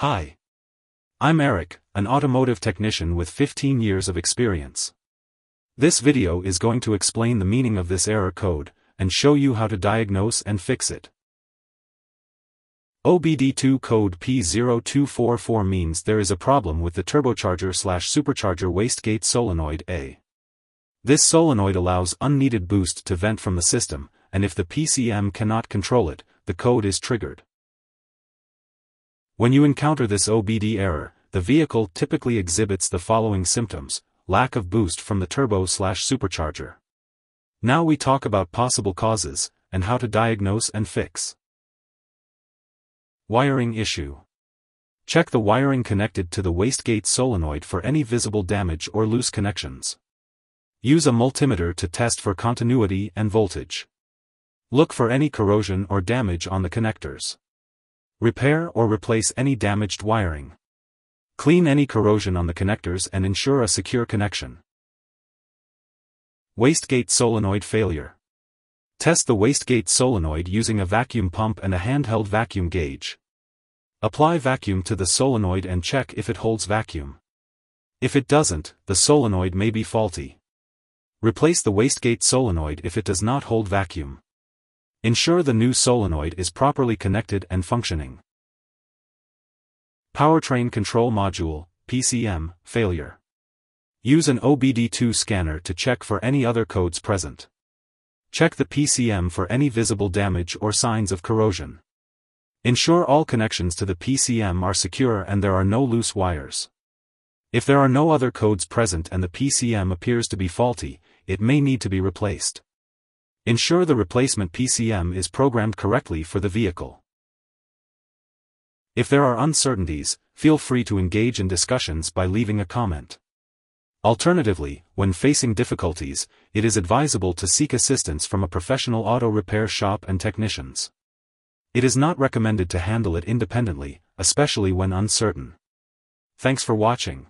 Hi. I'm Eric, an automotive technician with 15 years of experience. This video is going to explain the meaning of this error code, and show you how to diagnose and fix it. OBD2 code P0244 means there is a problem with the turbocharger/supercharger wastegate solenoid A. This solenoid allows unneeded boost to vent from the system, and if the PCM cannot control it, the code is triggered. When you encounter this OBD error, the vehicle typically exhibits the following symptoms: lack of boost from the turbo/supercharger. Now we talk about possible causes, and how to diagnose and fix. Wiring issue. Check the wiring connected to the wastegate solenoid for any visible damage or loose connections. Use a multimeter to test for continuity and voltage. Look for any corrosion or damage on the connectors. Repair or replace any damaged wiring. Clean any corrosion on the connectors and ensure a secure connection. Wastegate solenoid failure. Test the wastegate solenoid using a vacuum pump and a handheld vacuum gauge. Apply vacuum to the solenoid and check if it holds vacuum. If it doesn't, the solenoid may be faulty. Replace the wastegate solenoid if it does not hold vacuum. Ensure the new solenoid is properly connected and functioning. Powertrain Control Module, PCM, failure. Use an OBD2 scanner to check for any other codes present. Check the PCM for any visible damage or signs of corrosion. Ensure all connections to the PCM are secure and there are no loose wires. If there are no other codes present and the PCM appears to be faulty, it may need to be replaced. Ensure the replacement PCM is programmed correctly for the vehicle. If there are uncertainties, feel free to engage in discussions by leaving a comment. Alternatively, when facing difficulties, it is advisable to seek assistance from a professional auto repair shop and technicians. It is not recommended to handle it independently, especially when uncertain. Thanks for watching.